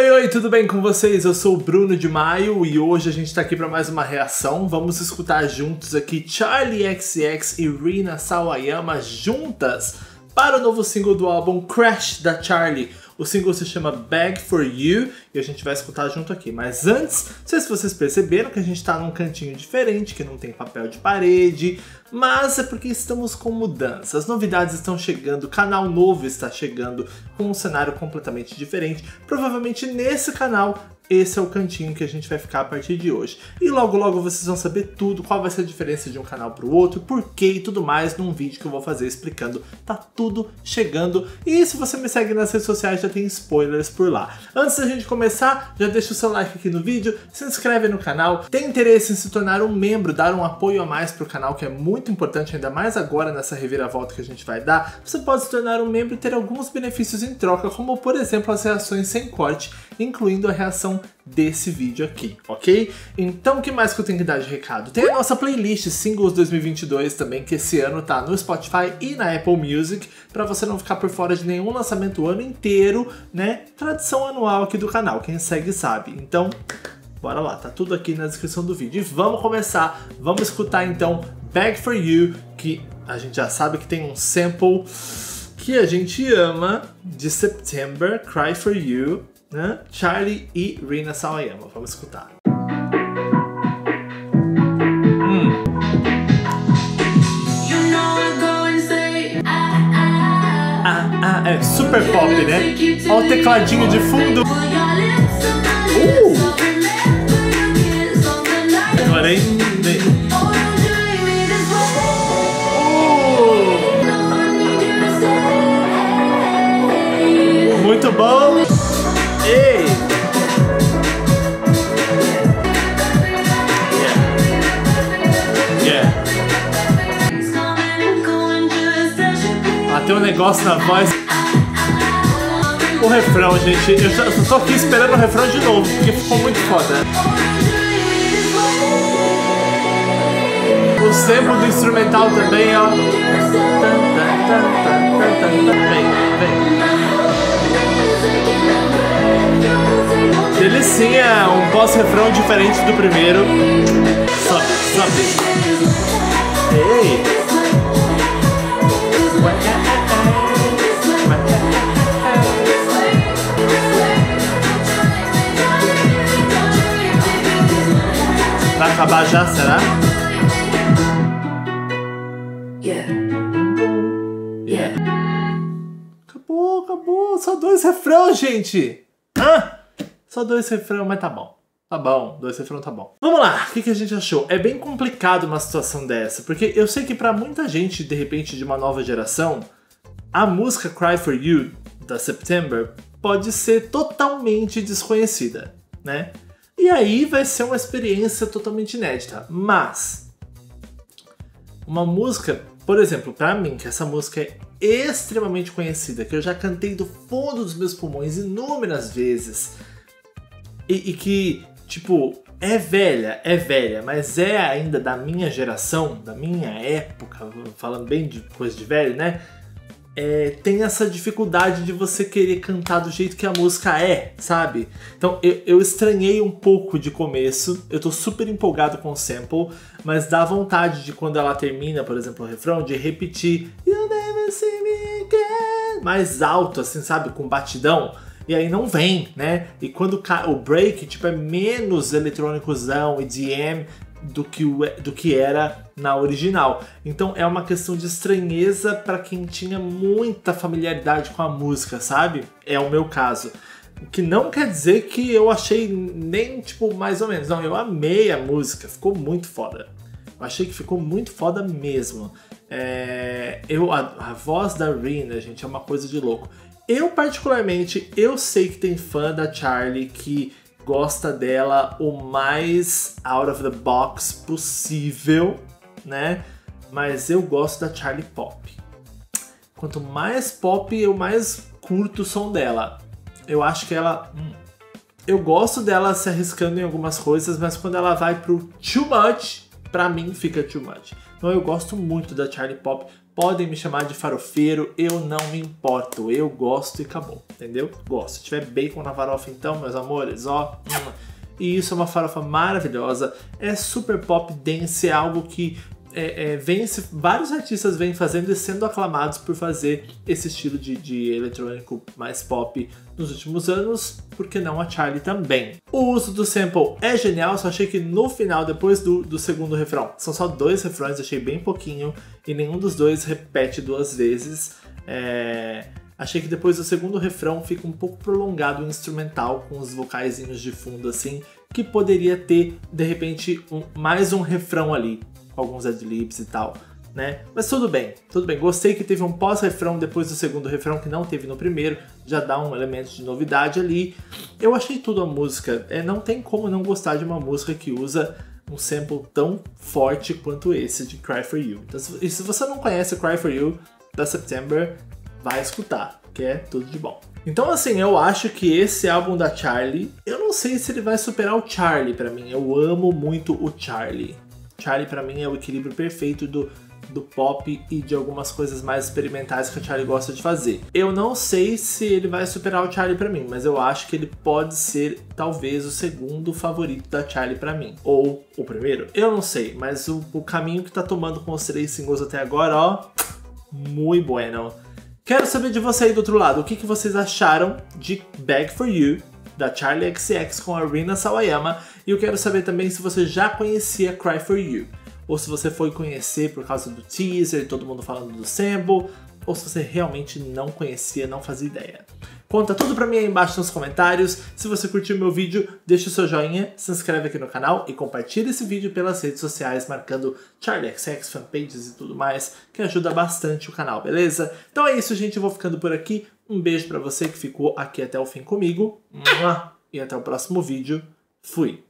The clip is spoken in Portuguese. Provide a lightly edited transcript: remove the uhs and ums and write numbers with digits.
Oi, tudo bem com vocês? Eu sou o Bruno Di Maio e hoje a gente tá aqui pra mais uma reação. Vamos escutar juntos aqui Charli XCX e Rina Sawayama juntas para o novo single do álbum Crash da Charli. O single se chama Beg For You e a gente vai escutar junto aqui. Mas antes, não sei se vocês perceberam que a gente tá num cantinho diferente, que não tem papel de parede, mas é porque estamos com mudanças. As novidades estão chegando, canal novo está chegando com um cenário completamente diferente. Provavelmente nesse canal, esse é o cantinho que a gente vai ficar a partir de hoje. E logo logo vocês vão saber tudo, qual vai ser a diferença de um canal para o outro, por que e tudo mais, num vídeo que eu vou fazer explicando. Tá tudo chegando. E se você me segue nas redes sociais, já tem spoilers por lá. Antes da gente começar, já deixa o seu like aqui no vídeo, se inscreve no canal. Tem interesse em se tornar um membro, dar um apoio a mais pro canal, que é muito importante, ainda mais agora nessa reviravolta que a gente vai dar. Você pode se tornar um membro e ter alguns benefícios em troca, como por exemplo as reações sem corte, incluindo a reação desse vídeo aqui, ok? Então, o que mais que eu tenho que dar de recado? Tem a nossa playlist Singles 2022 também, que esse ano tá no Spotify e na Apple Music, pra você não ficar por fora de nenhum lançamento o ano inteiro, né? Tradição anual aqui do canal, quem segue sabe. Então, bora lá, tá tudo aqui na descrição do vídeo. E vamos começar, vamos escutar então Beg For You, que a gente já sabe que tem um sample que a gente ama, de September, Cry For You, né? Charli e Rina Sawayama, vamos escutar. É super pop, né? Olha o tecladinho de fundo. Agora, hein? Muito bom. Ei. Ah, tem um negócio na voz. O refrão, gente, eu já tô aqui esperando o refrão de novo, porque ficou muito foda. O sample do instrumental também, ó. Ele sim é um pós-refrão diferente do primeiro. Sobe, sobe. Ei! Vai acabar já, será? Yeah. Acabou. Só dois refrões, gente. Só dois refrão, mas tá bom. Tá bom, dois refrão tá bom. Vamos lá, o que a gente achou? É bem complicado uma situação dessa, porque eu sei que pra muita gente, de repente, de uma nova geração, a música Cry For You, da September, pode ser totalmente desconhecida, né? E aí vai ser uma experiência totalmente inédita, mas uma música, por exemplo, pra mim, que essa música é extremamente conhecida, que eu já cantei do fundo dos meus pulmões inúmeras vezes, e que, tipo, é velha, mas é ainda da minha geração, da minha época, falando bem de coisa de velho, né? É, tem essa dificuldade de você querer cantar do jeito que a música é, sabe? Então, eu estranhei um pouco de começo, eu tô super empolgado com o sample, mas dá vontade de, quando ela termina, por exemplo, o refrão, de repetir "You'll never see me again", mais alto, assim, sabe? Com batidão. E aí não vem, né? E quando o break, tipo, é menos eletrônicozão e EDM do que era na original. Então é uma questão de estranheza para quem tinha muita familiaridade com a música, sabe? É o meu caso. O que não quer dizer que eu achei nem, tipo, mais ou menos. Não, eu amei a música, ficou muito foda. Eu achei que ficou muito foda mesmo. A voz da Rina, gente, é uma coisa de louco. Eu, particularmente, eu sei que tem fã da Charli que gosta dela o mais out of the box possível, né? Mas eu gosto da Charli pop. Quanto mais pop, eu mais curto o som dela. Eu acho que ela... Eu gosto dela se arriscando em algumas coisas, mas quando ela vai pro too much, pra mim fica too much. Então eu gosto muito da Charli pop. podem me chamar de farofeiro, eu não me importo, eu gosto e acabou, entendeu? Gosto. Se tiver bacon na farofa então, meus amores, ó... E isso é uma farofa maravilhosa, é super pop dance, é algo que vários artistas vêm fazendo e sendo aclamados por fazer esse estilo de eletrônico mais pop nos últimos anos, porque não a Charli também. O uso do sample é genial, só achei que no final, depois do segundo refrão, são só 2 refrões, achei bem pouquinho, e nenhum dos 2 repete 2 vezes. Achei que depois do segundo refrão fica um pouco prolongado o instrumental, com os vocaizinhos de fundo assim, que poderia ter, de repente, mais um refrão ali, com alguns ad-libs e tal, né? Mas tudo bem, gostei que teve um pós-refrão depois do segundo refrão, que não teve no primeiro, já dá um elemento de novidade ali. Eu achei tudo a música, não tem como não gostar de uma música que usa um sample tão forte quanto esse de Cry For You. Então, se você não conhece Cry For You, da September, vai escutar, que é tudo de bom. Então assim, eu acho que esse álbum da Charli, eu não sei se ele vai superar o Charli pra mim, eu amo muito o Charli. Charli pra mim é o equilíbrio perfeito do pop e de algumas coisas mais experimentais que a Charli gosta de fazer. Eu não sei se ele vai superar o Charli pra mim, mas eu acho que ele pode ser talvez o segundo favorito da Charli pra mim. Ou o primeiro, eu não sei, mas o caminho que tá tomando com os 3 singles até agora, ó, muito bueno. Quero saber de você aí do outro lado, o que vocês acharam de Beg For You, da Charli XCX com a Rina Sawayama, e eu quero saber também se você já conhecia Cry For You, ou se você foi conhecer por causa do teaser, todo mundo falando do sample, ou se você realmente não conhecia, não fazia ideia. Conta tudo pra mim aí embaixo nos comentários, se você curtiu meu vídeo, deixa o seu joinha, se inscreve aqui no canal e compartilha esse vídeo pelas redes sociais, marcando Charli XCX, fanpages e tudo mais, que ajuda bastante o canal, beleza? Então é isso, gente, eu vou ficando por aqui, um beijo pra você que ficou aqui até o fim comigo, e até o próximo vídeo, fui!